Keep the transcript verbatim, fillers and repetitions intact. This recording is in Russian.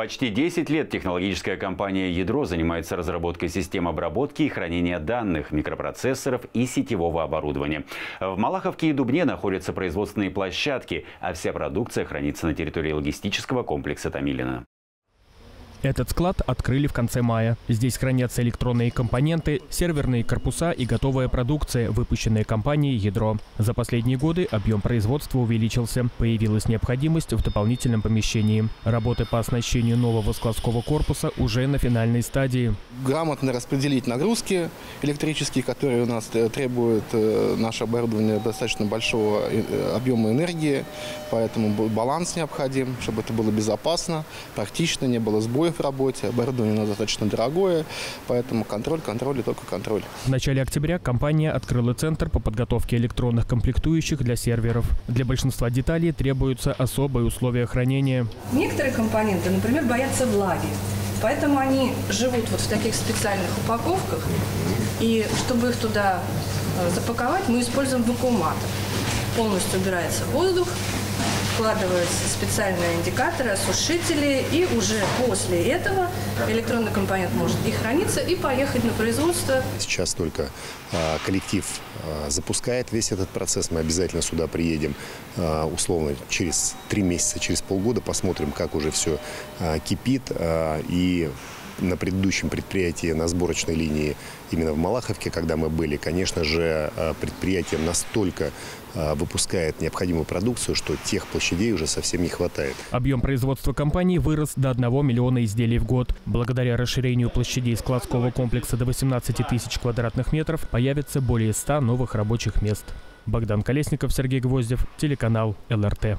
Почти десять лет технологическая компания «Ядро» занимается разработкой систем обработки и хранения данных, микропроцессоров и сетевого оборудования. В Малаховке и Дубне находятся производственные площадки, а вся продукция хранится на территории логистического комплекса «Томилино». Этот склад открыли в конце мая. Здесь хранятся электронные компоненты, серверные корпуса и готовая продукция, выпущенная компанией «Ядро». За последние годы объем производства увеличился. Появилась необходимость в дополнительном помещении. Работы по оснащению нового складского корпуса уже на финальной стадии. Грамотно распределить нагрузки электрические, которые у нас требуют наше оборудование достаточно большого объема энергии. Поэтому баланс необходим, чтобы это было безопасно, практично, не было сбоев в работе. Оборудование у нас достаточно дорогое, поэтому контроль, контроль и только контроль. В начале октября компания открыла центр по подготовке электронных комплектующих для серверов. Для большинства деталей требуются особые условия хранения. Некоторые компоненты, например, боятся влаги, поэтому они живут вот в таких специальных упаковках. И чтобы их туда запаковать, мы используем вакууматор. Полностью убирается воздух, складываются специальные индикаторы, осушители, и уже после этого электронный компонент может и храниться, и поехать на производство. Сейчас только коллектив запускает весь этот процесс. Мы обязательно сюда приедем условно через три месяца, через полгода, посмотрим, как уже все кипит. И на предыдущем предприятии, на сборочной линии именно в Малаховке, когда мы были, конечно же, предприятие настолько выпускает необходимую продукцию, что тех площадей уже совсем не хватает. Объем производства компании вырос до одного миллиона изделий в год. Благодаря расширению площадей складского комплекса до восемнадцати тысяч квадратных метров появится более ста новых рабочих мест. Богдан Колесников, Сергей Гвоздев, телеканал эл эр тэ.